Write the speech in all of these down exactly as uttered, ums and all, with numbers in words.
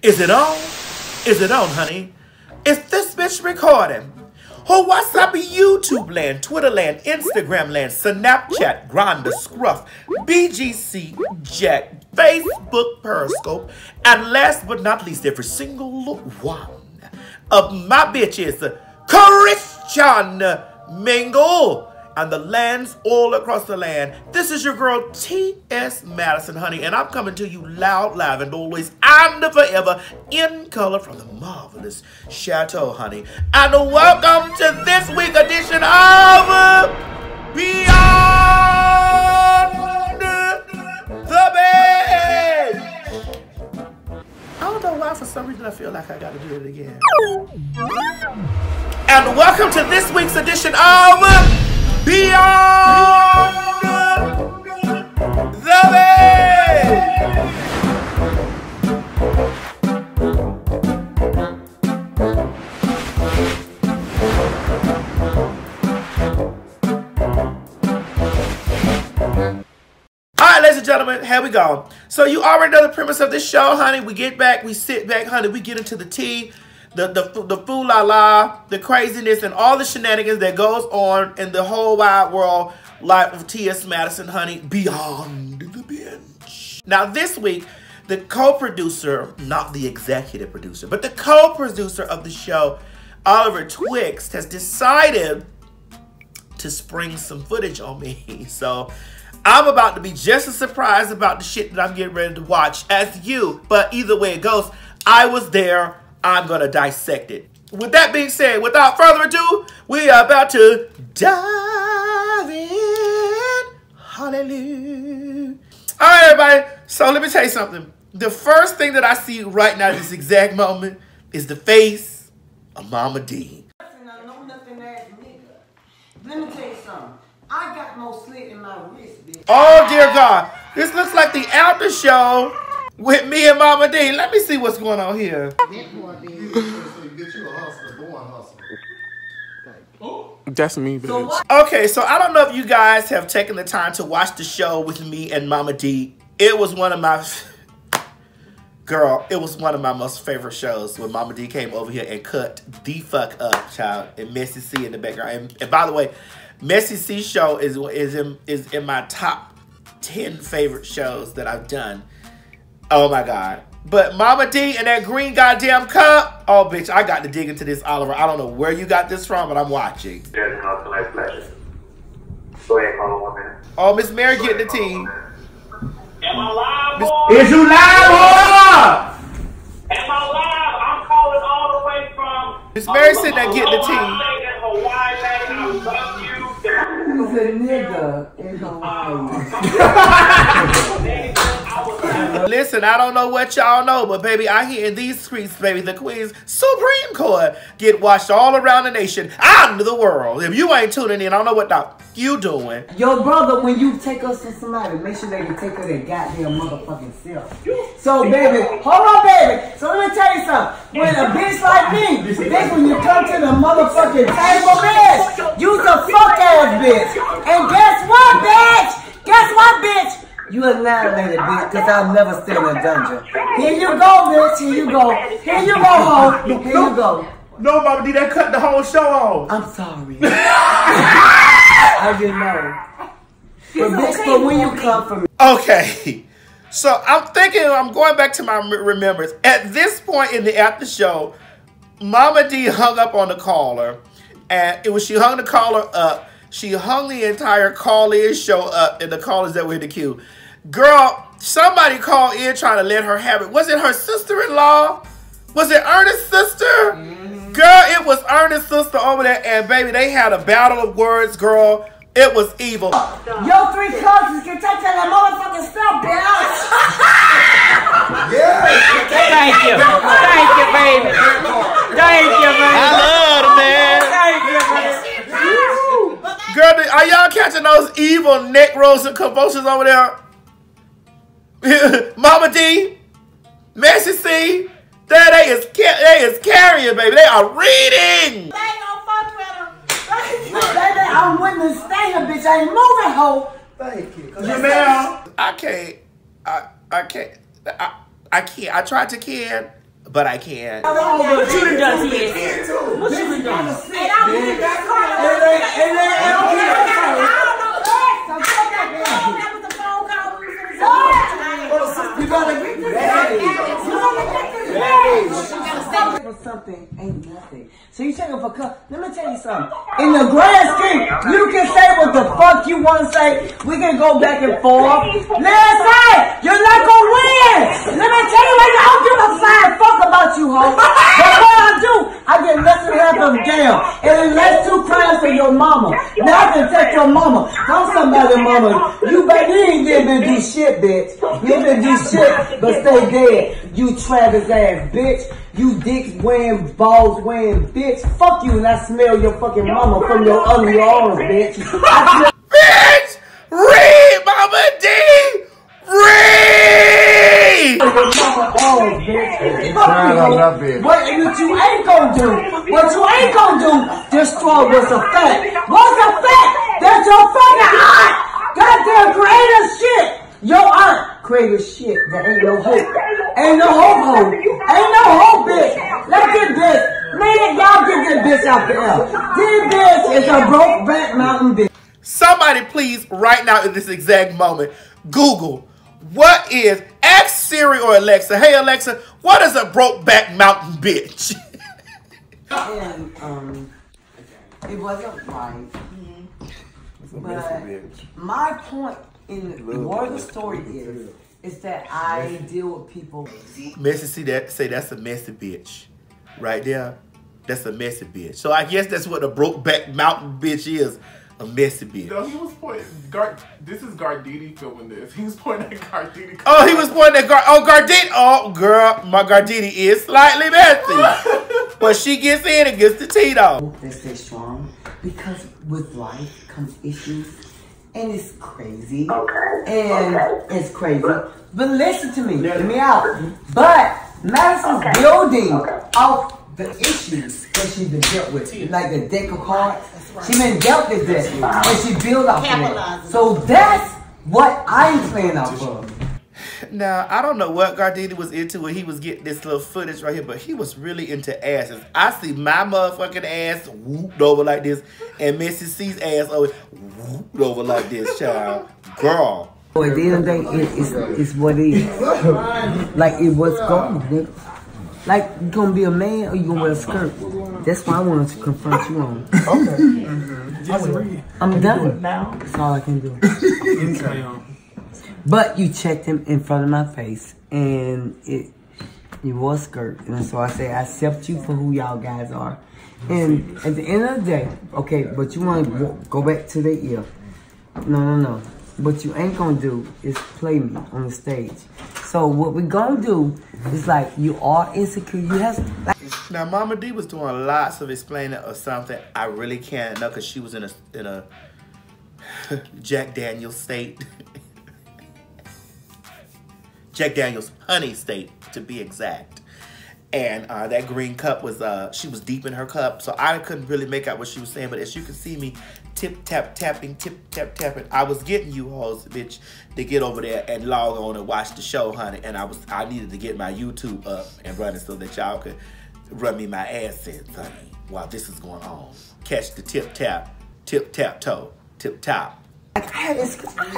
Is it on? Is it on, honey? Is this bitch recording? Oh, what's up YouTube land, Twitter land, Instagram land, Snapchat, Grindr, Scruff, B G C, Jack, Facebook, Periscope, and last but not least, every single one of my bitches, Christian Mingle, and the lands all across the land. This is your girl, T S. Madison, honey, and I'm coming to you loud, live, and always, and forever, in color from the marvelous chateau, honey. And welcome to this week's edition of Beyond The Bench. I don't know why, for some reason, I feel like I gotta do it again. And welcome to this week's edition of Beyond the Bench. Alright, ladies and gentlemen, here we go. So you already know the premise of this show, honey. We get back, we sit back, honey, we get into the tea. The, the, the fool-la-la, the craziness, and all the shenanigans that goes on in the whole wide world life of T S. Madison, honey, beyond the bench. Now, this week, the co-producer, not the executive producer, but the co-producer of the show, Oliver Twixt, has decided to spring some footage on me. So I'm about to be just as surprised about the shit that I'm getting ready to watch as you. But either way it goes, I was there. I'm gonna dissect it. With that being said, without further ado, we are about to dive in. Hallelujah. All right, everybody. So let me tell you something. The first thing that I see right now at this exact moment is the face of Mama Dean. I know nothing ass nigga. Let me tell you something. I got no slit in my wrist, bitch. Oh, dear God. This looks like the after show with me and Mama Dean. Let me see what's going on here. That's me, bitch. Okay, so I don't know if you guys have taken the time to watch the show with me and Mama D. It was one of my... Girl, it was one of my most favorite shows when Mama D came over here and cut the fuck up, child. And Messy C in the background. And, and by the way, Messy C show is, is, in, is in my top ten favorite shows that I've done. Oh my God. But Mama D and that green goddamn cup. Oh, bitch, I got to dig into this, Oliver. I don't know where you got this from, but I'm watching. Oh, Miss Mary getting the tea. Am I live, boy? Is you live, boy? Am I live? I'm calling all the way from... Miss Mary sitting there getting the tea. Who's a nigga in Hawaii? Listen, I don't know what y'all know, but baby, I hear in these streets, baby, the Queen's Supreme Court get watched all around the nation, out of the world. If you ain't tuning in, I don't know what the f you doing. Yo, brother, when you take us to somebody, make sure they can take her their goddamn motherfucking self. So, baby, hold on, baby. So let me tell you something. When a bitch like me, that's when you come to the motherfucking table, bitch. You's a fuck ass bitch. And guess what, bitch? Guess what, bitch? You annihilated, bitch, because I'll never stay in a dungeon. Here you go, bitch. Here you go. Here you go, ho. Here you go. No, Mama D, that cut the whole show off. I'm sorry. I didn't know. But bitch, but when you come from... Okay. So I'm thinking, I'm going back to my remembrance. At this point in the after show, Mama D hung up on the caller. And it was she hung the caller up. She hung the entire call-in show up and the callers that were in the queue. Girl, somebody called in trying to let her have it. Was it her sister-in-law? Was it Ernest's sister? Mm-hmm. Girl, it was Ernest's sister over there. And, baby, they had a battle of words, girl. It was evil. Yo, three cousins can take that motherfucking stuff, bitch. Yeah. Thank you. Thank you, baby. Thank you, baby. I love it, man. Thank you, baby. Girl, are y'all catching those evil neck rolls and convulsions over there? Mama D, Messy C, there they is, they is carrying, baby. They are reading. They don't fuck with her. Thank you. Baby, I wouldn't stay here, bitch. I ain't moving, hoe. Thank you. You know, I can't. I I can't. I I can't. I tried to kid. but I can't. Oh, but you done done T S. What you done done? And I went back home. I don't know what. That was a phone call. We was that is. That is. Something ain't nothing. So you take them for cup. Let me tell you something. In the grand scheme, you can say what the fuck you want to say. We can go back and forth. Let's say you're not gonna win. Let me tell you, I don't give a flying fuck about you, ho. But what I do, I get nothing half of damn. And unless two crimes to your mama, now I can take your mama. I'm somebody's mama. You baby ain't living this shit, bitch. Living this shit, but stay dead. You Travis ass bitch. You dick wearing, balls wearing, bitch. Fuck you, and I smell your fucking mama from your ugly arms, bitch. Bitch! Read, Mama D! Read! Mama arms, bitch. Fuck you. What you ain't gonna do, what you ain't gonna do, destroy what's a fact. What's a fact? That's your fucking aunt! Goddamn creator shit! Your aunt creator shit that ain't no hope. Ain't no hope, hope. Ain't no hope, bitch. Let this bitch. Man, y'all get this bitch out there. This bitch is a broke back mountain bitch. Somebody please, right now in this exact moment, Google, what is, ask Siri or Alexa, hey Alexa, what is a broke back mountain bitch? And, um, it wasn't right. Mm-hmm. But my point in the moral of the story is, It's that I deal with people. Messy C, that say that's a messy bitch, right there. That's a messy bitch. So I guess that's what a broke back mountain bitch is, a messy bitch. No, he was pointing. Gar, this is Gardini filming this. He was pointing at Gardini. Oh, he was pointing at Gar. Oh, Gardini. Oh, girl, my Gardini is slightly messy, but she gets in and gets the Tito. They stay strong because with life comes issues. And it's crazy. Okay. And okay. It's crazy. But listen to me. Hear me out. But Madison's okay. building okay. off the issues that she's been dealt with. Like the deck of cards. Right. She been dealt with that. Wow. But she built off that. So that's what I'm playing off of. Now, I don't know what Gardini was into when he was getting this little footage right here, but he was really into asses. I see my motherfucking ass whooped over like this, and Missy C's ass always whooped over like this, child. Girl. Oh, at the end of the day, it, it's, it's what it is. Like, it was gone, nigga. Like, you gonna be a man or you gonna wear a skirt? That's why I wanted to confront you on. Okay. Mm-hmm. Just read. I'm done. Do it now. That's all I can do. Okay. But you checked him in front of my face, and it you wore a skirt, and so I say I accept you for who y'all guys are. And at the end of the day, okay, but you want to go back to the ear. No, no, no. What you ain't gonna do is play me on the stage. So what we gonna do is like you are insecure. You have like now. Mama D was doing lots of explaining of something I really can't know because she was in a in a Jack Daniel's state. Jack Daniel's honey state, to be exact. And uh, that green cup was, uh, she was deep in her cup, so I couldn't really make out what she was saying, but as you can see me tip-tap-tapping, tip-tap-tapping, I was getting you hoes, bitch, to get over there and log on and watch the show, honey, and I was I needed to get my YouTube up and running so that y'all could run me my assets, honey, while this is going on. Catch the tip-tap, tip-tap-toe, tip-top. Like, I have insecurity.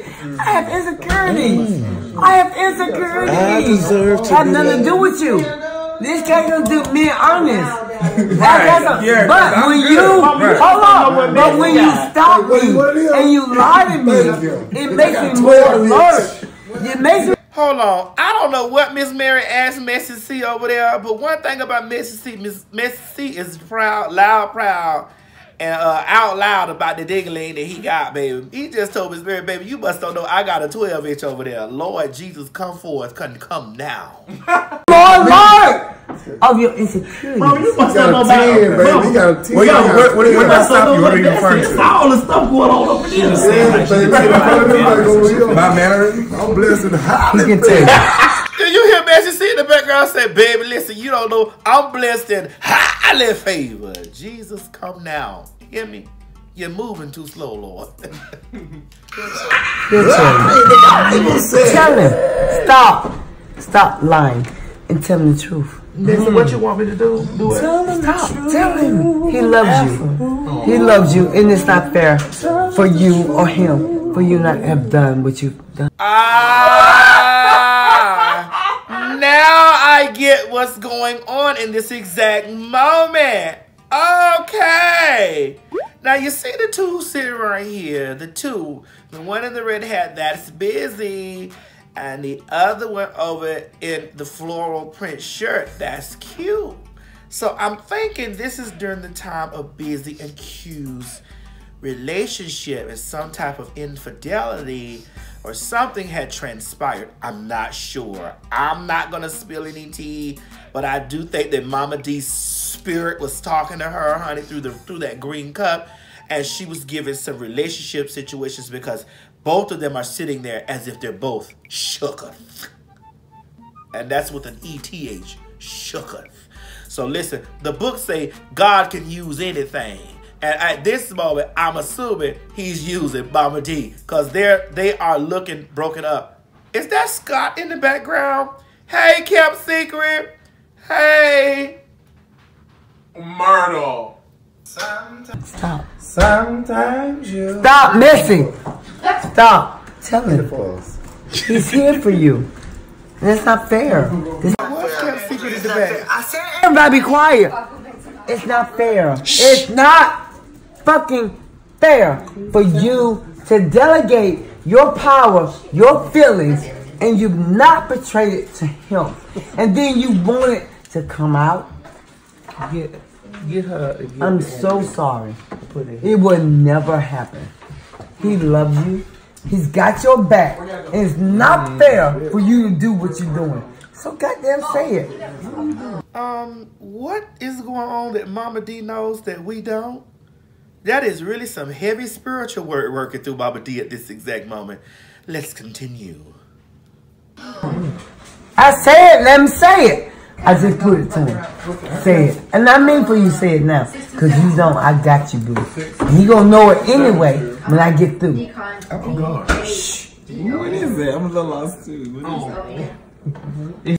Mm-hmm. I have insecurity. Mm-hmm. I have insecurity. I deserve to have nothing to do with you. This can't gonna do me and Ernest. Right. Yeah, but when good. you right. hold on, right. but when you stop me right. and you lie to me, it makes me more alert. It makes me. Hold on, I don't know what Miss Mary asked Messy C over there, but one thing about Messy C, Miss Messy C is proud, loud, proud. And uh, out loud about the dingling that he got, baby. He just told Miss Mary, baby, you must don't know I got a twelve inch over there. Lord Jesus, come forth, come, come now. Lord, Lord! Of your insecurities. Bro, you must don't know about it. Bro, you got a ten. Well, yeah, what, what, what, what about something? What are you referring to? All the stuff going on over there. My mannerism, I'm blessed and high. Do you hear Messy C in the background say, baby, listen, you don't know, I'm blessed and highly favored. Jesus, come now. Hear me? You're moving too slow, Lord. Tell him. Stop lying. and tell him the truth. They said, what you want me to do? Do it. Tell him Stop. The truth. Tell him. He loves you. Aww. He loves you, and it's not fair for you or him for you not to have done what you've done. Ah! Now I get what's going on in this exact moment. Okay. Now you see the two sitting right here. The two. The one in the red hat, that's Bizzy. And the other one over in the floral print shirt. That's cute. So I'm thinking this is during the time of Bizzy and Q's relationship, and some type of infidelity or something had transpired. I'm not sure. I'm not gonna spill any tea, but I do think that Mama D's spirit was talking to her, honey, through the through that green cup, and she was giving some relationship situations because both of them are sitting there as if they're both shooketh. And that's with an E T H, shooketh. So listen, the books say God can use anything. And at this moment, I'm assuming he's using Mama D, because they are looking broken up. Is that Scott in the background? Hey, Kept Secret. Hey. Myrtle. Sometimes. Stop. Sometimes you. Stop missing. Stop. Tell him. He's here for you. And it's not fair. It's Kept Secret in the back. I said everybody be quiet. It's not fair. It's not fucking fair for you to delegate your power, your feelings, and you've not betrayed it to him. And then you want it to come out. Get, get her. Get I'm her so hand. Sorry. Put it, it will never happen. He loves you. He's got your back. And it's not fair for you to do what you're doing. So goddamn say it. Um, what is going on that Mama D knows that we don't? That is really some heavy spiritual work working through Mama D at this exact moment. Let's continue. I say it. Let him say it. I just put it to him. Say it. And I mean for you say it now. Because you don't. I got you, boo. And he going to know it anyway when I get through. Oh, God. Shh. What is that? I'm a little lost, too. What is that?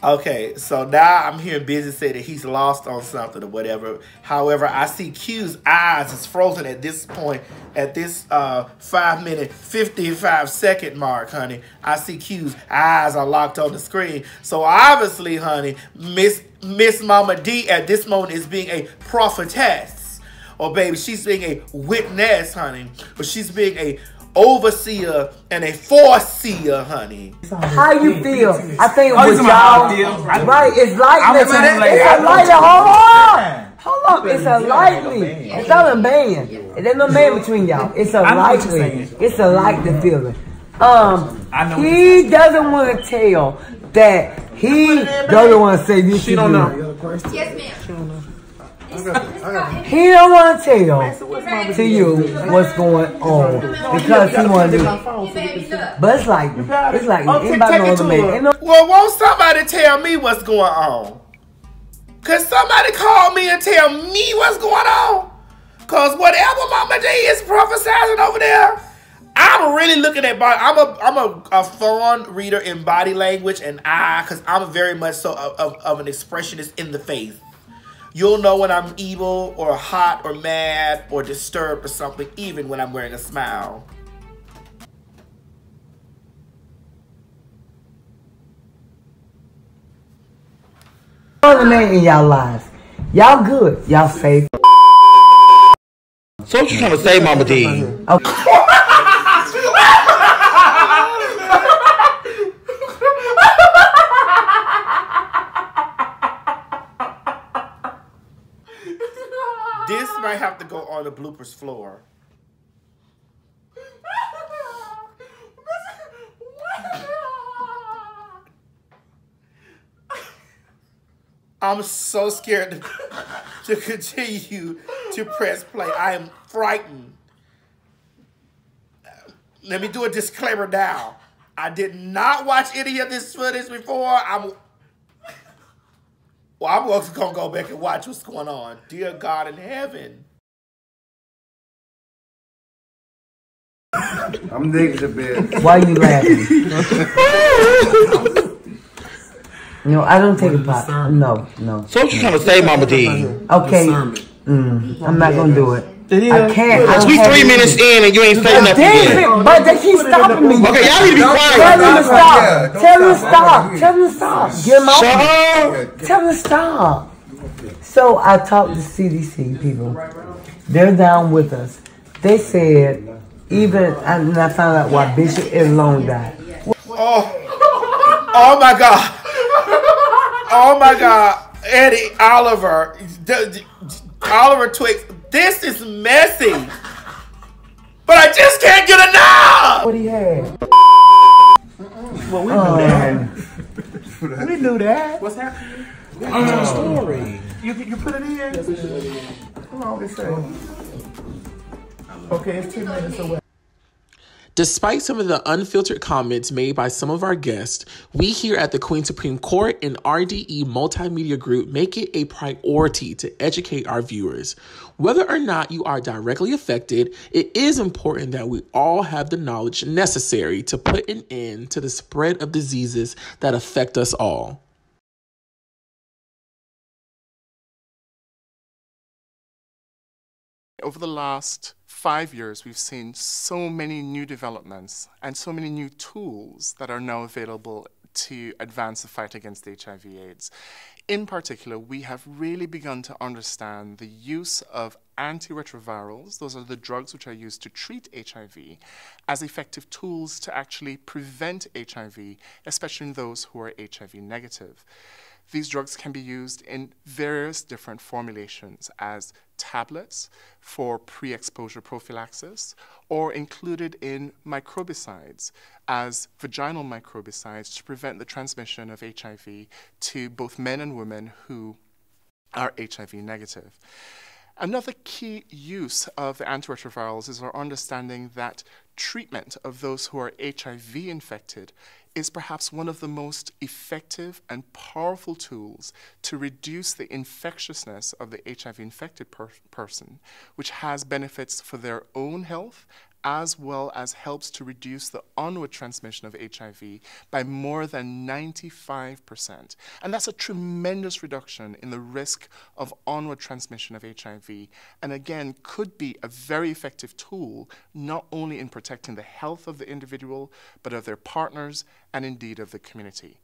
Okay, so now I'm hearing Bizzy say that he's lost on something or whatever. However, I see Q's eyes is frozen at this point, at this uh, five minute, fifty-five second mark, honey. I see Q's eyes are locked on the screen. So obviously, honey, Miss, Miss Mama D at this moment is being a prophetess. Or baby, she's being a witness, honey. But she's being a overseer and a foreseer, honey. How you feel? I think oh, with y'all, right? It's lightness. It's, like, it's a lightning. Hold on, hold on. It's a lightning. It's not a man. There's no man between y'all. It's a lightning. It's a lightning feeling. Um, he doesn't want to tell that he doesn't want to say this. She don't know. Yes, ma'am. He don't want to tell to you what's going on because he want to do it. But it's like, it's like, anybody knows the man. Well, won't somebody tell me what's going on? Could somebody call me and tell me what's going on? Because whatever Mama D is prophesying over there, I'm really looking at body. I'm a I'm a, a fond reader in body language and I, because I'm very much so of, of, of an expressionist in the face. You'll know when I'm evil or hot or mad or disturbed or something, even when I'm wearing a smile. Another man in y'all lives. Y'all good. Y'all safe. So what you trying to say, Mama Dean? Okay. I have to go on the bloopers floor. I'm so scared to, to continue to press play. I am frightened. Let me do a disclaimer now. I did not watch any of this footage before. I'm Well, I'm also going to go back and watch what's going on. Dear God in heaven. I'm digging the bed. Why are you laughing? No, I don't take a pot. No, no. So what you trying to say, Mama Dean? Okay. Mm, I'm not going to do it. I can't. Because we three minutes in and you ain't saying nothing yet. But they keep stopping me. Okay, y'all need to be quiet. Tell him to stop. Tell him to stop. Tell him to stop. Get him off. Tell him to stop. So I talked to C D C people. They're down with us. They said, even, and I found out why Bishop Elone died. Oh. Oh my God. Oh my God. Eddie, Oliver. Oliver Twixt. This is messy, but I just can't get enough. What do you have? Mm-mm. Well, we knew um, that. We knew that. What's happening? We um, tell the story. You you put it in. Yes, we should. Come on, it's okay. It's two minutes away. Despite some of the unfiltered comments made by some of our guests, we here at the Queen Supreme Court and R D E Multimedia Group make it a priority to educate our viewers. Whether or not you are directly affected, it is important that we all have the knowledge necessary to put an end to the spread of diseases that affect us all. Over the last five years, we've seen so many new developments and so many new tools that are now available to advance the fight against H I V AIDS. In particular, we have really begun to understand the use of antiretrovirals, those are the drugs which are used to treat H I V, as effective tools to actually prevent H I V, especially in those who are H I V negative. These drugs can be used in various different formulations as tablets for pre-exposure prophylaxis or included in microbicides as vaginal microbicides to prevent the transmission of H I V to both men and women who are H I V negative. Another key use of the antiretrovirals is our understanding that treatment of those who are H I V infected is perhaps one of the most effective and powerful tools to reduce the infectiousness of the H I V infected per person, which has benefits for their own health as well as helps to reduce the onward transmission of H I V by more than ninety-five percent. And that's a tremendous reduction in the risk of onward transmission of H I V, and again, could be a very effective tool, not only in protecting the health of the individual, but of their partners, and indeed of the community.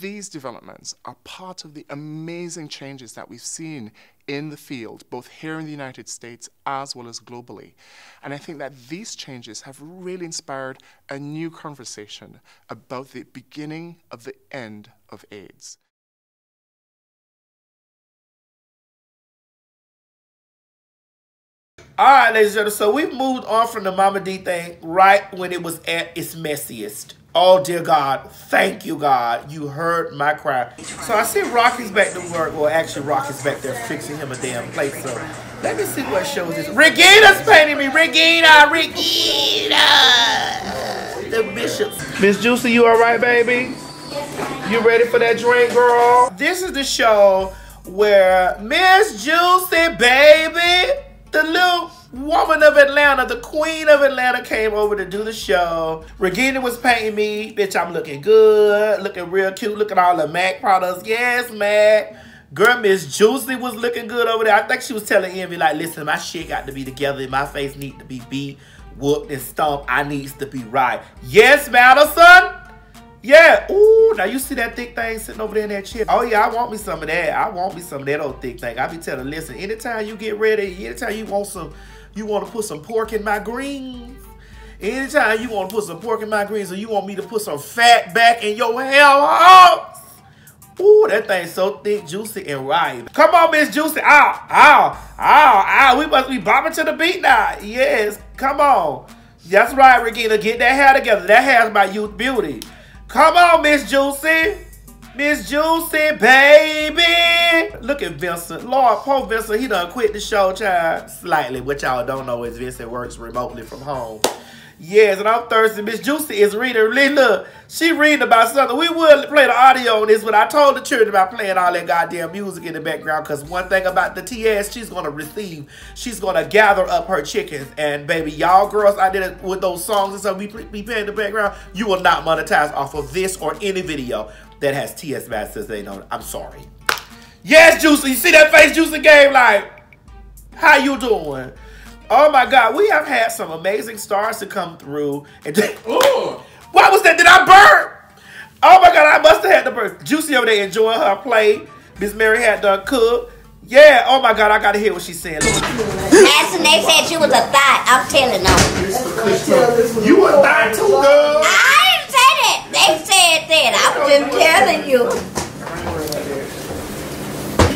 These developments are part of the amazing changes that we've seen in the field, both here in the United States as well as globally. And I think that these changes have really inspired a new conversation about the beginning of the end of AIDS. All right, ladies and gentlemen, so we moved on from the Mama D thing right when it was at its messiest. Oh, dear God. Thank you, God. You heard my cry. So I see Rocky's back to work. Well, actually, Rocky's back there fixing him a damn plate. So let me see what shows this. Regina's painting me. Regina. Regina. The Bishops. Miss Juicy, you all right, baby? You ready for that drink, girl? This is the show where Miss Juicy, baby, the little woman of Atlanta, the queen of Atlanta, came over to do the show. Regina was painting me. Bitch, I'm looking good, looking real cute, looking at all the MAC products. Yes, MAC. Girl, Miss Juicy was looking good over there. I think she was telling Envy, like, listen, my shit got to be together. My face needs to be beat, whooped, and stomped. I needs to be right. Yes, Madison. Yeah. Ooh, now you see that thick thing sitting over there in that chair. Oh, yeah, I want me some of that. I want me some of that old thick thing. I be telling her, listen, anytime you get ready, anytime you want some, you want to put some pork in my greens, anytime you want to put some pork in my greens or you want me to put some fat back in your hell house. Ooh, that thing's so thick, juicy, and ripe. Come on, Miss Juicy. Ow, ow, ow, ow. We must be bopping to the beat now. Yes, come on. That's right, Regina. Get that hair together. That hair's my youth beauty. Come on, Miss Juicy. Miss Juicy, baby. Look at Vincent. Lord, poor Vincent, he done quit the show, child. Slightly. What y'all don't know is Vincent works remotely from home. Yes, and I'm thirsty. Miss Juicy is reading. Look, she reading about something. We would play the audio on this, but I told the children about playing all that goddamn music in the background, because one thing about the T S, she's going to receive. She's going to gather up her chickens. And, baby, y'all girls out there with those songs and stuff we be playing in the background, you will not monetize off of this or any video. that has T S. Madison they know. I'm sorry. Yes, Juicy. You see that face Juicy gave? Like, how you doing? Oh, my God. We have had some amazing stars to come through. And ooh, what was that? Did I burp? Oh, my God. I must have had the burp. Juicy over there enjoying her play. Miss Mary had done cook. Yeah. Oh, my God. I got to hear what she said. Madison, they said you was a thot. I'm telling them. You a thot too, girl? I didn't say that. They said that. I'm just telling you.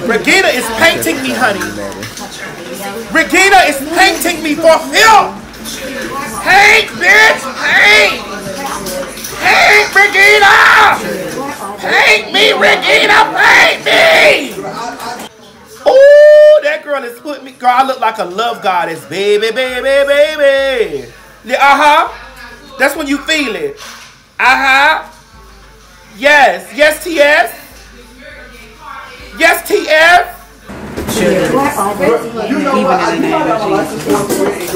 Regina is painting me, honey. Regina is painting me for film. Hey, bitch! Hey! Hey, Regina! Paint me, Regina! Paint me! Oh, that girl is putting me. Girl, I look like a love goddess, baby, baby, baby. Yeah, uh huh. That's when you feel it. Uh huh. Yes, yes, T S. Yes, T F. Sure. You know what? I do not have a license for it.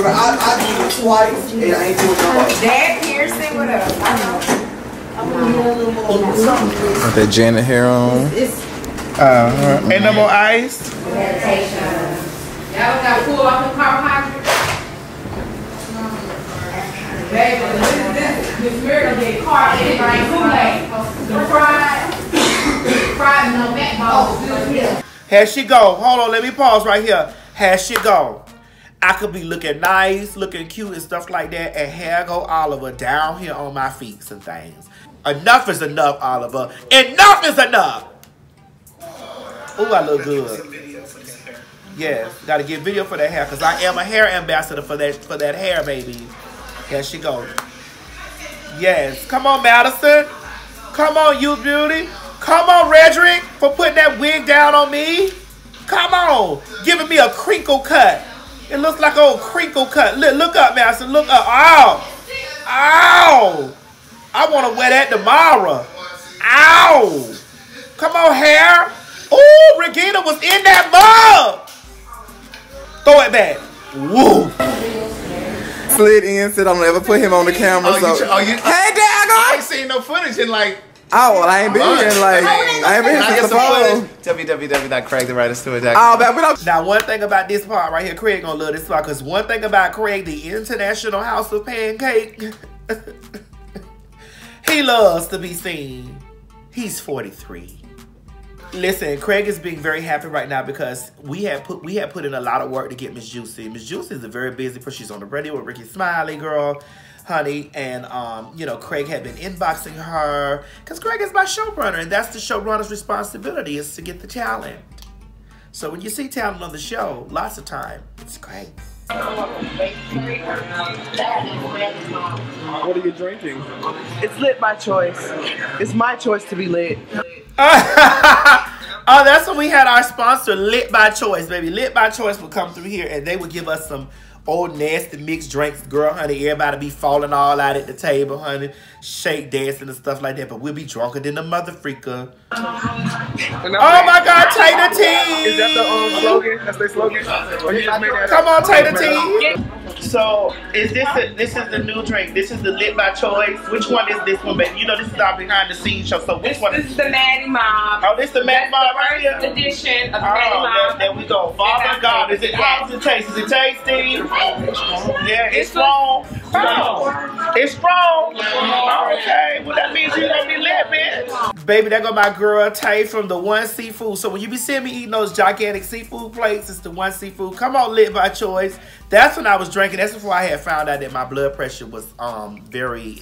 I do it twice, and I ain't doing it. Dad Pearson, what up? I know. I'm going to do a little more something. Got that Janet hair on. Uh-huh. Ain't no more ice. Meditation. Y'all got pulled off the car hydrant. Baby, this is this miracle day car. It's like Kool-Aid. The fries. Has she go? Hold on, let me pause right here. Has she go? I could be looking nice, looking cute and stuff like that, and here go Oliver down here on my feet and things. Enough is enough, Oliver. Enough is enough. Ooh, I look good. Yes, gotta get video for that hair because I am a hair ambassador for that for that hair, baby. Here she go. Yes, come on, Madison. Come on, you beauty. Come on, Redrick, for putting that wig down on me. Come on, giving me a crinkle cut. It looks like an old crinkle cut. Look, look up, Madison, look up. Ow, ow. I want to wear that tomorrow. Ow. Come on, hair. Ooh, Regina was in that mug. Throw it back. Woo. Slid in, said I'm never put him on the camera. Oh, so. You, oh, you, hey, Dad, I ain't seen no footage in like. Oh, well, I ain't been here in like, I ain't been here since the photo. w w w dot craig the writer steward dot com. Now, one thing about this part right here, Craig gonna love this part, because one thing about Craig, the International House of Pancake, he loves to be seen. He's forty-three. Listen, Craig is being very happy right now because we have put we have put in a lot of work to get Miss Juicy. Miss Juicy is a very busy person. She's on the radio with Ricky Smiley, girl. Honey, and um, you know, Craig had been inboxing her because Craig is my showrunner, and that's the showrunner's responsibility, is to get the talent. So when you see talent on the show, lots of time, it's Craig. What are you drinking? It's Lit by Choice. It's my choice to be lit. Oh, that's when we had our sponsor, Lit by Choice, baby. Lit by Choice would come through here, and they would give us some old nasty mixed drinks, girl, honey. Everybody be falling all out at the table, honey. Shake dancing and stuff like that. But we'll be drunker than the mother freaker. Oh my God, Tater T! Is that the um, slogan? That's their slogan. Come on, Tater T. So, is this a, this is the new drink? This is the Lit by Choice. Which one is this one, baby? You know, this is our behind the scenes show. So which this, one? This is the Maddie Mob. Oh, this is the Maddie Mob right here. Edition of oh, Maddie Mob. There we go. Father God, is it how's it taste? Is it tasty? Yeah, it's strong. Oh, it's strong. Okay, well that means you're gonna be lit, bitch. Baby, there go my girl Tay from the One Seafood. So when you be seeing me eating those gigantic seafood plates, it's the One Seafood. Come on, Lit by Choice. That's when I was drinking. That's before I had found out that my blood pressure was um very.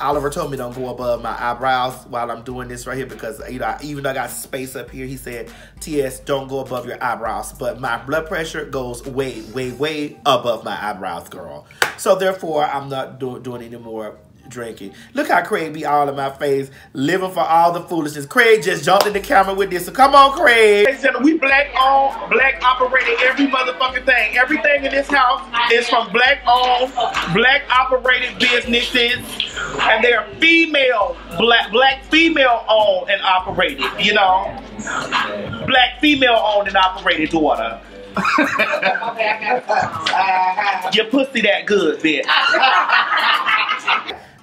Oliver told me don't go above my eyebrows while I'm doing this right here because, you know, even though I got space up here, he said, T S, don't go above your eyebrows. But my blood pressure goes way, way, way above my eyebrows, girl. So, therefore, I'm not do doing any more drinking. Look how Craig be all in my face, living for all the foolishness. Craig just jumped in the camera with this. So, come on, Craig. We black owned, black operated, every motherfucking thing. Everything in this house is from black owned, black operated businesses. And they are female, black, black female owned and operated, you know? Black female owned and operated, daughter. Your pussy that good, bitch.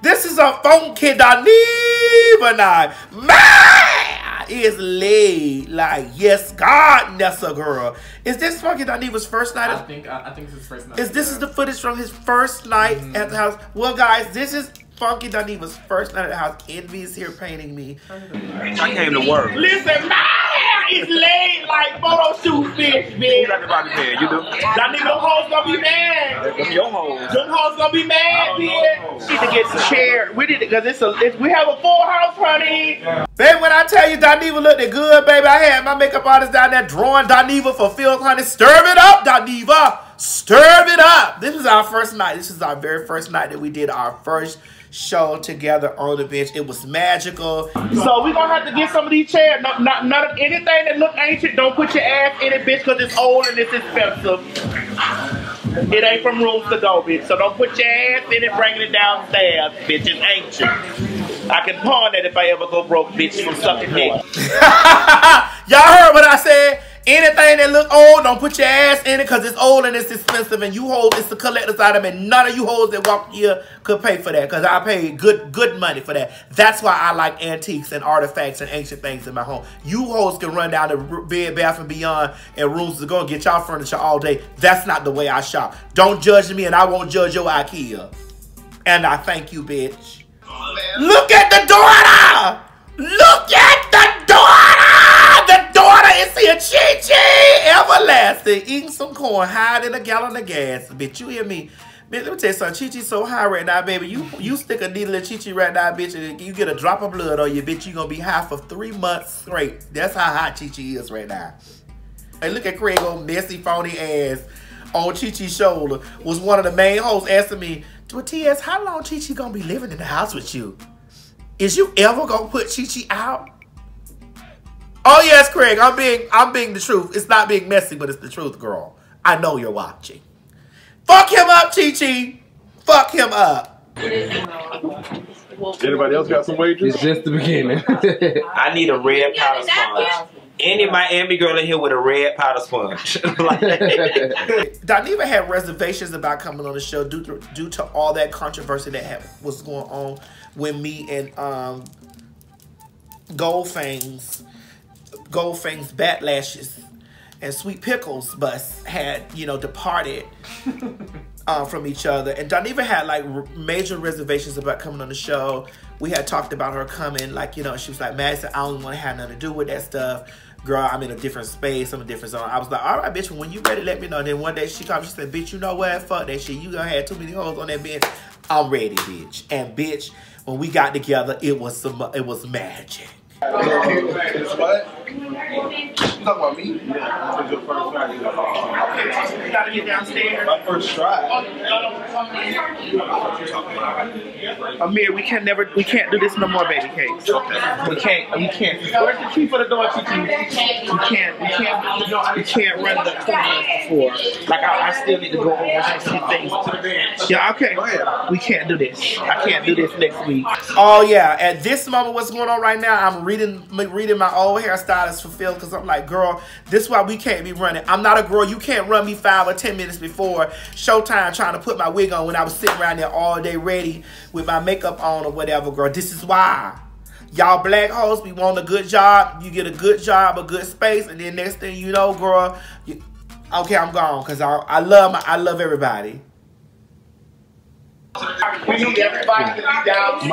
This is a funky Doniva. But now, man, is laid like, yes, God, Nessa girl. Is this fucking Doniva's first night? I think I, I think it's his first night. Is this yeah. is the footage from his first night mm-hmm. at the house? Well, guys, this is Funky Doniva's first night at the house. Envy is here painting me. I came to work. Listen, man. It's laid like photo shoot fish, bitch. You got about to bed, you do. Y'all need no hoes gonna be mad. Them your hoes. Them hoes gonna be mad, bitch. She need to get chaired. We did it because it's a. It's, we have a full house, honey. Yeah. Babe, when I tell you Doniva looked good, baby, I had my makeup artist down there drawing Doniva for films, honey. Stir it up, Doniva. Stir it up. This is our first night. This is our very first night that we did our first show together on the bench. It was magical. So we're gonna have to get some of these chairs. Not, not, not anything that look ancient. Don't put your ass in it, bitch, because it's old and it's expensive. It ain't from Rooms to Go, bitch. So don't put your ass in it, bringing it downstairs, bitch. It's ancient. I can pawn that if I ever go broke, bitch, from sucking dick. Y'all heard what I said? Anything that look old, don't put your ass in it because it's old and it's expensive and you hold it's the collector's item and none of you hoes that walk here could pay for that because I paid good good money for that. That's why I like antiques and artifacts and ancient things in my home. You hoes can run down to Bed Bath and Beyond and Rooms to Go and get y'all furniture all day. That's not the way I shop. Don't judge me and I won't judge your IKEA. And I thank you, bitch. Oh, look at the daughter! Look at the daughter! The daughter is here, Chi-Chi, everlasting, eating some corn, hiding a gallon of gas. Bitch, you hear me? Bitch, let me tell you something. Chi-Chi's so high right now, baby. You you stick a needle in Chi-Chi right now, bitch, and you get a drop of blood on you, bitch. You gonna be high for three months straight. That's how high Chi-Chi is right now. And look at Craig on messy, phony ass on Chi-Chi's shoulder. Was one of the main hosts asking me, well, T S, how long Chi-Chi gonna be living in the house with you? Is you ever gonna put Chi-Chi out? Oh yes, Craig, I'm being I'm being the truth. It's not being messy, but it's the truth, girl. I know you're watching. Fuck him up, Chi-Chi. Fuck him up. Anybody else got some wagers? It's just the beginning. I need a red powder sponge. Any Miami girl in here with a red powder sponge. Doniva had reservations about coming on the show due to, due to all that controversy that had, was going on with me and um, Goldfangs. Goldfangs Backlashes and Sweet Pickles bus had, you know, departed uh, from each other. And Doniva had like r major reservations about coming on the show. We had talked about her coming, like, you know, she was like, Madison, I don't want to have nothing to do with that stuff. Girl, I'm in a different space, I'm in a different zone. I was like, all right, bitch, when you ready, let me know. And then one day she called me, she said, bitch, you know what? Fuck that shit. You done had too many hoes on that bench. I'm ready, bitch. And bitch, when we got together, it was some, it was magic. So, it's what? You talking about me? Yeah. It's your first night. You gotta get downstairs. My first try. Amir, we can never, we can't do this no more, baby cakes. Okay. We can't, we can't. Where's the key for the door, Chi-Chi? We can't, we can't, we can't run the twenty minutes before. Like, I, I still need to go over some things. Yeah, okay. We can't do this. I can't do this next week. Oh, yeah. At this moment, what's going on right now, I'm really Reading, reading my old hairstylist for Phil because I'm like, girl, this is why we can't be running. I'm not a girl. You can't run me five or ten minutes before showtime trying to put my wig on when I was sitting around there all day ready with my makeup on or whatever, girl. This is why. Y'all black hoes be wanting a good job. You get a good job, a good space, and then next thing you know, girl, you, okay, I'm gone because I, I, love my, I love everybody. We need everybody to be downstairs. I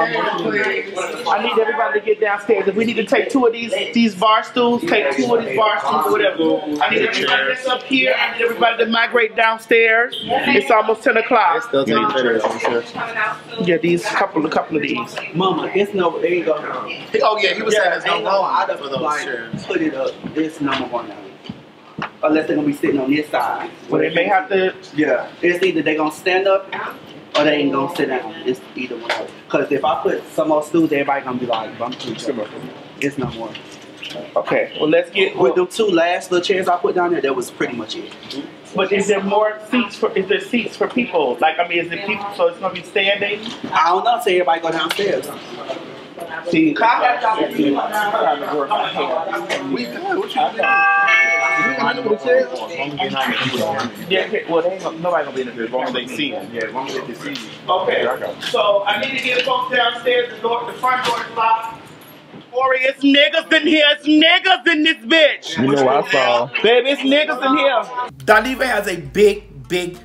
need everybody to get downstairs. If we need to take two of these these bar stools, take two of these bar stools or whatever. I need everybody that's up here. I need everybody to migrate downstairs. It's almost ten o'clock. Yeah, these couple a couple of these. Mama, it's no there you go. Oh yeah, he was saying there's no wrong out of those chairs. Put it up. It's number one now. Unless they're gonna be sitting on this side. Well, they may have to. Yeah. It's either they're gonna stand up. Or they ain't gonna sit down. It's either one. Because if I put some more stools, everybody gonna be like, I'm too sure. It's no more. Okay. Well, let's get. With well, the two last little chairs I put down there, that was pretty much it. But is there more seats for? Is there seats for people? Like, I mean, is there people? So it's gonna be standing. I don't know. Say everybody go downstairs. See, Kaya, we good. What you doing? Yeah, okay. Well, they ain't gonna, nobody gonna be in the as long as they see them. Yeah, as long as they see you. Okay, so I need to get folks downstairs. The door, the front door is locked. Corey, it's niggas in here. It's niggas in this bitch. You know what I saw. Baby, it's niggas in here. Doniva has a big, big,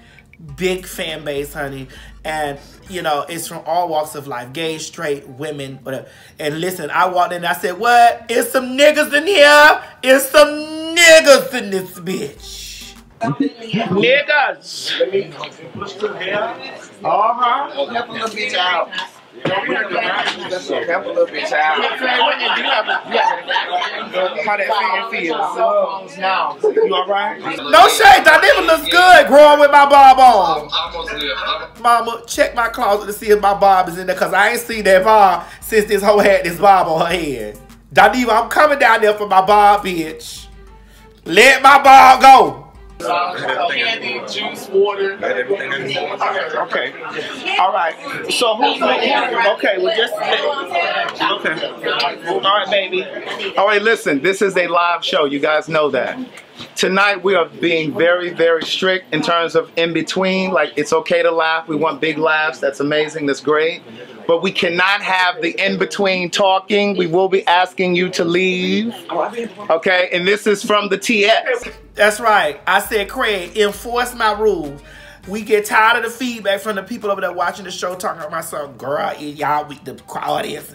big fan base, honey. And, you know, it's from all walks of life. Gay, straight, women, whatever. And listen, I walked in and I said, what? It's some niggas in here. It's some niggas in this bitch. Niggas. Uh-huh. You alright? No shade, Doniva looks good growing with my bob on. Mama, check my closet to see if my bob is in there, cause I ain't seen that bob since this hoe had this bob on her head. Doniva, I'm coming down there for my bob, bitch. Let my bob go. Candy, juice, water. Okay. Okay. All right. So who's okay? Well, just okay. All right, baby. All right. Listen, this is a live show. You guys know that. Tonight we are being very, very strict in terms of in between. Like, it's okay to laugh. We want big laughs. That's amazing. That's great. But we cannot have the in-between talking. We will be asking you to leave. Okay, and this is from the T S. That's right. I said, Craig, enforce my rules. We get tired of the feedback from the people over there watching the show talking about my son, girl, y'all with the audience.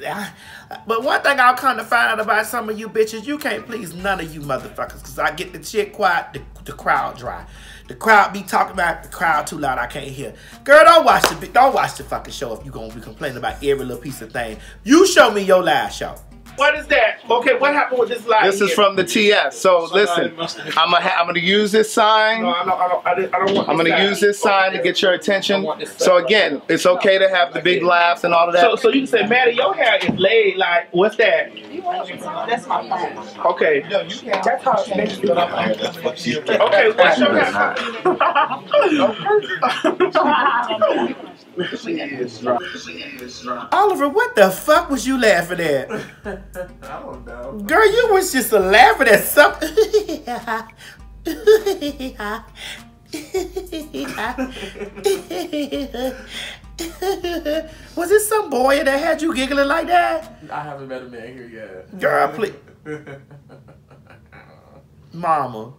But one thing I'll come to find out about some of you bitches, you can't please none of you motherfuckers, because I get the shit quiet, the, the crowd dry. The crowd be talking about the crowd too loud, I can't hear. Girl, don't watch the don't watch the fucking show if you gonna be complaining about every little piece of thing. You show me your live show. What is that? Okay, what happened with this live? This is here? From the T S. So, so listen, I'm gonna I'm gonna use this sign. No, I don't, I don't, I don't, I don't want I'm gonna sign. use this sign to get your attention. So again, it's okay to have the big laughs and all of that. So, so you can say, Maddie, your hair is laid. Like, what's that? That's my phone. Okay. That's how it makes you. Okay, what's your hair? Oliver, what the fuck was you laughing at? I don't know. Girl, you was just laughing at something. Was it some boy that had you giggling like that? I haven't met a man here yet. Girl, please. Mama.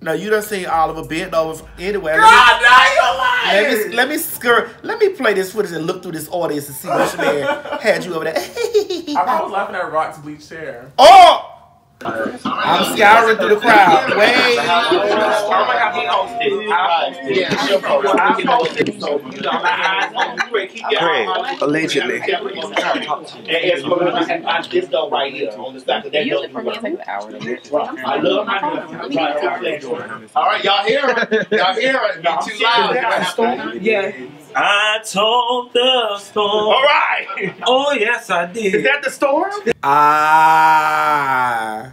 No, you done seen Oliver bent over anywhere. God, now you're lying. Let me, let me skirt. Let me play this footage and look through this audience to see which man had you over there. I was laughing at Rock's bleached hair. Oh! I'm scouring through the crowd. Wait. Oh my God, he posted. I posted. Yeah, she posted. I posted. So, you know, my eyes on Craig. Craig, allegedly. This dope right here on the side. That dope for me is like an hour. I love my. All right, y'all hear it. Y'all hear it. Not too loud. Yeah. I told the storm. All right. Oh, yes, I did. Is that the storm? Ah.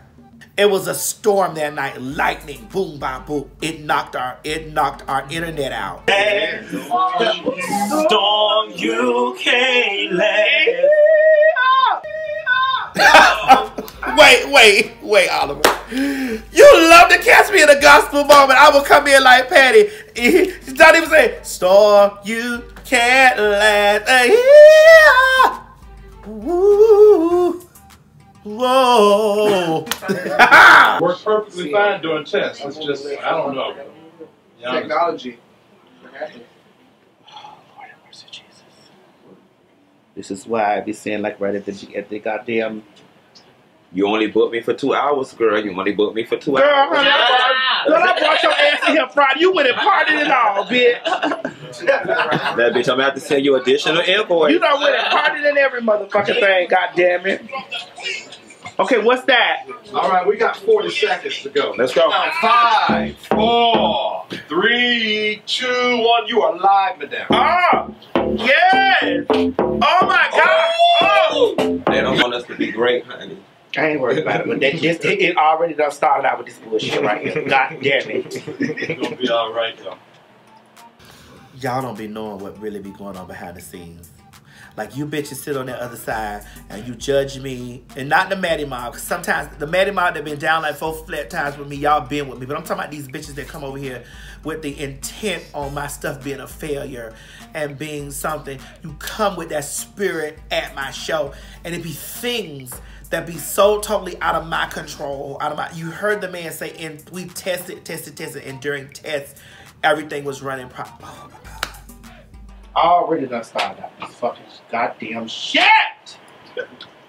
It was a storm that night. Lightning. Boom, bam, boom. It knocked our, it knocked our internet out. Hey, storm, you can't let. Wait, wait, wait, Oliver. You love to catch me in a gospel moment. I will come in like Patty. She don't even say, storm, you can't last. Yeah. Ooh. Whoa. Works perfectly fine during tests. It's just, I don't know. Technology. This is why I be saying, like, right at the, at the goddamn, you only booked me for two hours, girl. You only booked me for two girl, hours. Girl, I, I brought your ass in here Friday. You went and partied it all, bitch. That bitch, I'm going to have to send you additional invoice. You done went and partied in every motherfucking thing, goddamn it. Okay, what's that? All right, we got forty seconds to go. Let's go. Now, five, four, three, two, one. You are live, madame. Oh, yes. Oh, my God. Oh. They don't want us to be great, honey. I ain't worried about it. But that just, it, it already done started out with this bullshit right here. God damn it. It's going to be all right, though. Y'all don't be knowing what really be going on behind the scenes. Like, you bitches sit on the other side and you judge me. And not the Maddie Mob, because sometimes the Maddie Mob that been down like four flat times with me, y'all been with me. But I'm talking about these bitches that come over here with the intent on my stuff being a failure and being something. You come with that spirit at my show, and it be things that be so totally out of my control. Out of my, you heard the man say, and we tested, tested, tested, and during tests, everything was running pro- oh my God. I already done started out this fucking goddamn shit!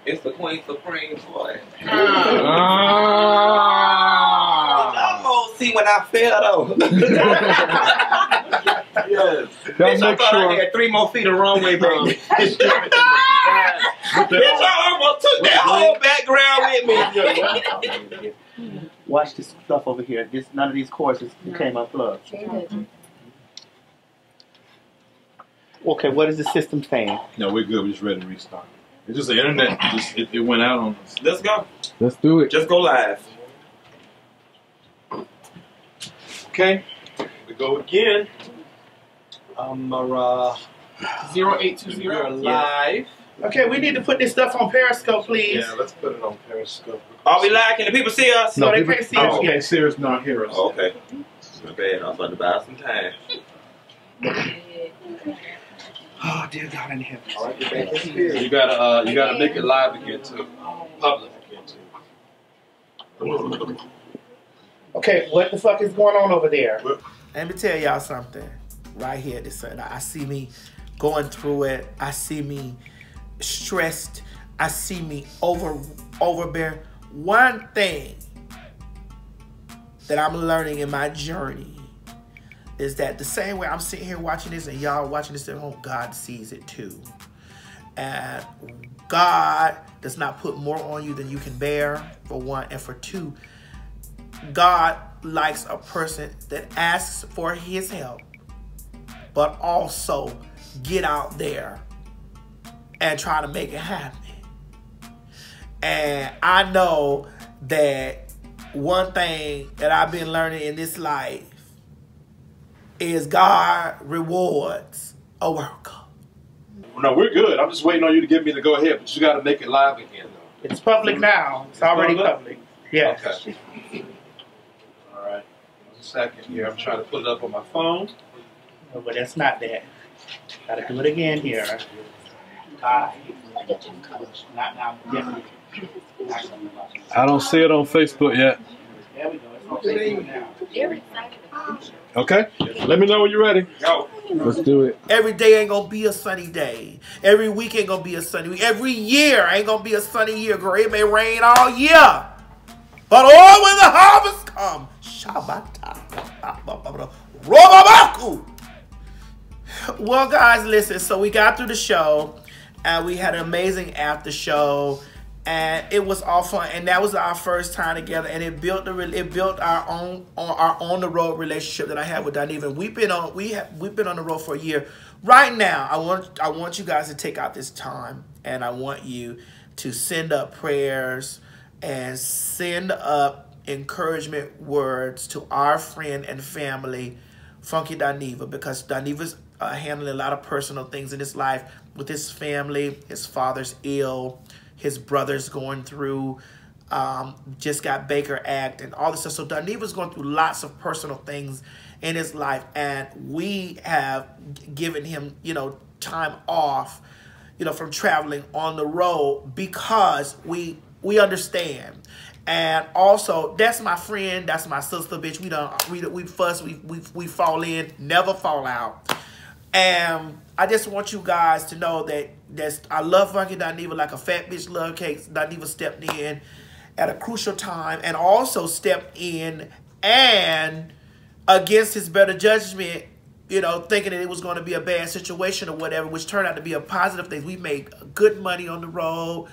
It's the Queen Supreme Court. Mm. Ah. Oh, see when I fell though. Yes. Bitch, I thought sure. I had three more feet of runway, bro. Bitch, I almost took that whole background with me. Watch this stuff over here. This, none of these courses became unplugged. Okay, what is the system saying? No, we're good. We're just ready to restart. It's just the internet. Just, it, it went out on us. Let's go. Let's do it. Just go live. Okay. We go again. Um, uh, zero eight two zero. You're live. Okay, we need to put this stuff on Periscope, please. Yeah, let's put it on Periscope. Are we live? Can the people see us? No, no they people, can't see us. Oh, okay, serious, not hear us. Oh, okay. My bad. I was about to buy some time. Oh dear God in heaven! All right, you gotta, uh, you gotta make it live again too, public again too. Okay, what the fuck is going on over there? Let me tell y'all something. Right here, this I see me going through it. I see me stressed. I see me over, overbearing. One thing that I'm learning in my journey is that the same way I'm sitting here watching this and y'all watching this at home, God sees it too. And God does not put more on you than you can bear, for one. And for two, God likes a person that asks for his help, but also get out there and try to make it happen. And I know that one thing that I've been learning in this life is God rewards a worker. No, we're good. I'm just waiting on you to give me the go ahead, but you got to make it live again, though. It's public now. It's, it's already public. public. Yeah. Okay. All right. One second here. I'm trying to put it up on my phone. No, but that's not that. Got to do it again here. Uh, not now. Yeah. I don't see it on Facebook yet. There we go. Okay, let me know when you're ready. Yo. Let's do it. Every day ain't gonna be a sunny day. Every week ain't gonna be a sunny week. Every year ain't gonna be a sunny year, girl. It may rain all year, but oh, when the harvest come, Shabbat. Well, guys, listen. So we got through the show, and we had an amazing after show. And it was all fun, and that was our first time together, and it built the it built our own on our on the road relationship that I had with Doniva. We've been on we have we've been on the road for a year. Right now, I want I want you guys to take out this time, and I want you to send up prayers and send up encouragement words to our friend and family, Funky Doniva, because Doniva's uh, handling a lot of personal things in his life with his family. His father's ill. His brother's going through, um, just got Baker Act and all this stuff. So Doniva's going through lots of personal things in his life. And we have given him, you know, time off, you know, from traveling on the road because we we understand. And also, that's my friend. That's my sister, bitch. We done, we, we fuss. We, we, we fall in, never fall out. And I just want you guys to know that that's, I love Funky Doniva like a fat bitch love cake. Doniva stepped in at a crucial time and also stepped in and against his better judgment, you know, thinking that it was going to be a bad situation or whatever, which turned out to be a positive thing. We made good money on the road.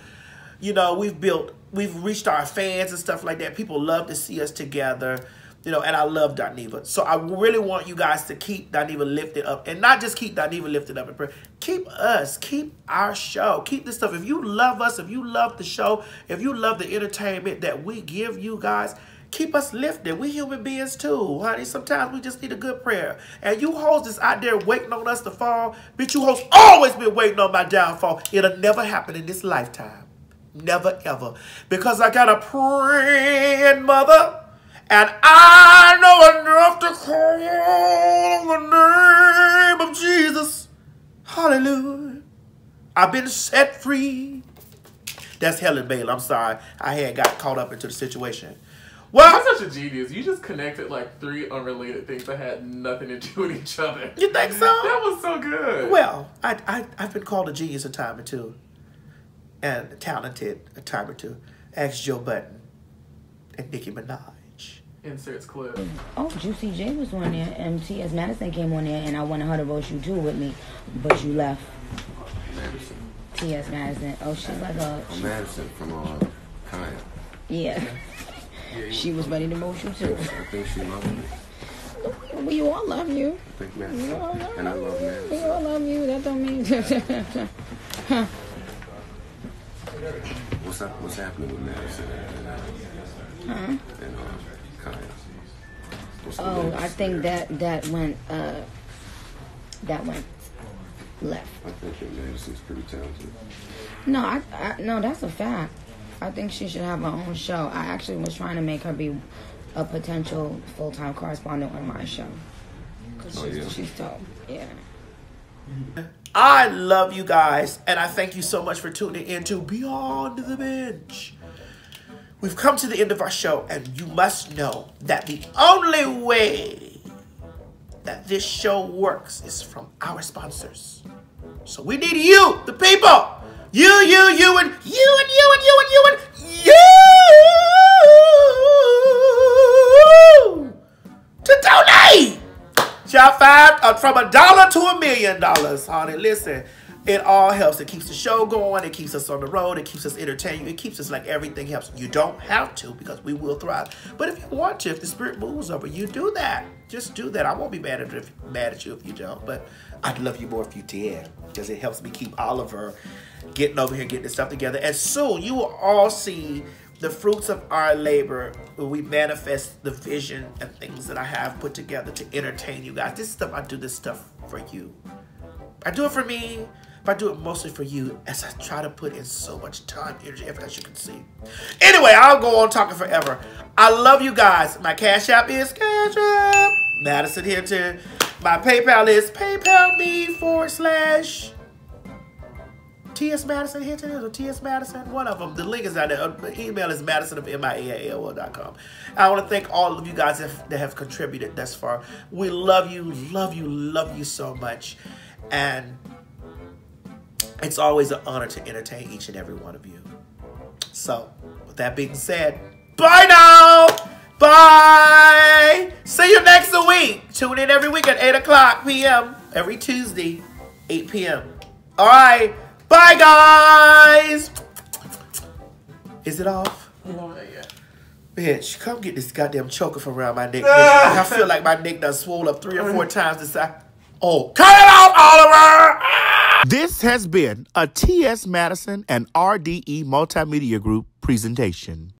You know, we've built, we've reached our fans and stuff like that. People love to see us together. You know, and I love Doniva. So I really want you guys to keep Doniva lifted up. And not just keep Doniva lifted up in prayer. Keep us. Keep our show. Keep this stuff. If you love us, if you love the show, if you love the entertainment that we give you guys, Keep us lifted. We human beings too, honey. Sometimes we just need a good prayer. And you hoes is out there waiting on us to fall. Bitch, you hoes always been waiting on my downfall. It'll never happen in this lifetime. Never, ever. Because I got a praying mother. And I know enough to call on the name of Jesus. Hallelujah. I've been set free. That's Helen Bailey. I'm sorry. I had got caught up into the situation. Well, you're such a genius. You just connected like three unrelated things that had nothing to do with each other. You think so? That was so good. Well, I, I, I've been called a genius a time or two. And talented a time or two. Ask Joe Button and Nicki Minaj. Inserts clip. Oh, Juicy J was on there, and T S Madison came on there, and I wanted her to roast you too with me, but you left. Madison. T S Madison. Oh, she's like a... She, Madison from uh, Kaya. Yeah. yeah she was ready to roast you too. I think she loved me. We all love you. I think Madison. We all love and I love Madison. We all love you. That don't mean... huh. What's up? What's happening with Madison? Huh? And, uh, oh, I think that that went uh, that went left. I think your Madison's pretty talented. No, I, I no, that's a fact. I think she should have her own show. I actually was trying to make her be a potential full time correspondent on my show. Cause oh, she's, yeah. she's dope. Yeah. I love you guys, and I thank you so much for tuning in to Beyond the Bench. We've come to the end of our show, and you must know that the only way that this show works is from our sponsors. So we need you, the people. You, you, you, and you, and you, and you, and you, and you to donate. Y'all five from a dollar to a million dollars, honey. Listen. It all helps. It keeps the show going. It keeps us on the road. It keeps us entertaining. It keeps us like everything helps. You don't have to because we will thrive. But if you want to, if the spirit moves over, you do that. Just do that. I won't be mad at, if, mad at you if you don't. But I'd love you more if you did because it helps me keep Oliver getting over here, getting this stuff together. And soon you will all see the fruits of our labor when we manifest the vision and things that I have put together to entertain you guys. This stuff, I do this stuff for you. I do it for me. But I do it mostly for you as I try to put in so much time, energy, effort, as you can see. Anyway, I'll go on talking forever. I love you guys. My Cash App is Cash App, Madison Hinton. My PayPal is PayPal me forward slash T S Madison Hinton or T S Madison. One of them. The link is out there. The email is Madison of M I A L L dot com. I want to thank all of you guys that have contributed thus far. We love you, love you, love you so much. And it's always an honor to entertain each and every one of you. So, with that being said, bye now! Bye! See you next week. Tune in every week at eight o'clock p m Every Tuesday, eight p m All right. Bye, guys! Is it off? No, not yet. Bitch, come get this goddamn choker from around my neck. I feel like my neck done swole up three or four times this time. Oh, cut it off, Oliver! This has been a T S Madison and R D E Multimedia Group presentation.